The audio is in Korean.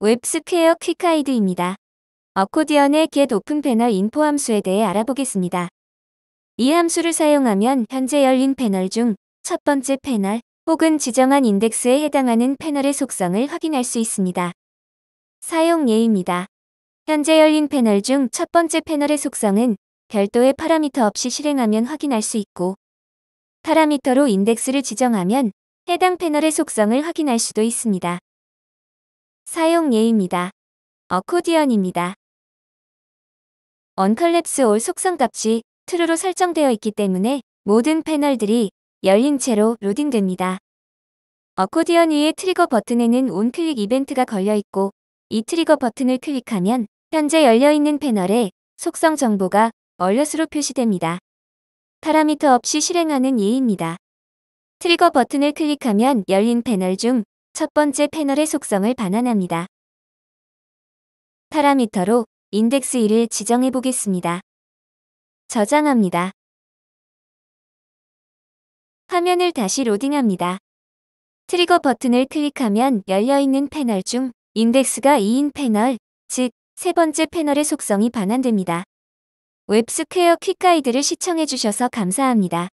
웹스퀘어 퀵하이드입니다. 어코디언의 GetOpenPanelInfo 함수에 대해 알아보겠습니다. 이 함수를 사용하면 현재 열린 패널 중 첫 번째 패널 혹은 지정한 인덱스에 해당하는 패널의 속성을 확인할 수 있습니다. 사용 예입니다. 현재 열린 패널 중 첫 번째 패널의 속성은 별도의 파라미터 없이 실행하면 확인할 수 있고, 파라미터로 인덱스를 지정하면 해당 패널의 속성을 확인할 수도 있습니다. 사용 예입니다. 어코디언입니다. 언컬랩스 all 속성값이 true로 설정되어 있기 때문에 모든 패널들이 열린 채로 로딩됩니다. 어코디언 위의 트리거 버튼에는 온클릭 이벤트가 걸려있고, 이 트리거 버튼을 클릭하면 현재 열려있는 패널에 속성 정보가 얼럿으로 표시됩니다. 파라미터 없이 실행하는 예입니다. 트리거 버튼을 클릭하면 열린 패널 중 첫 번째 패널의 속성을 반환합니다. 파라미터로 인덱스 1을 지정해 보겠습니다. 저장합니다. 화면을 다시 로딩합니다. 트리거 버튼을 클릭하면 열려있는 패널 중 인덱스가 2인 패널, 즉 세 번째 패널의 속성이 반환됩니다. 웹스퀘어 퀵가이드를 시청해주셔서 감사합니다.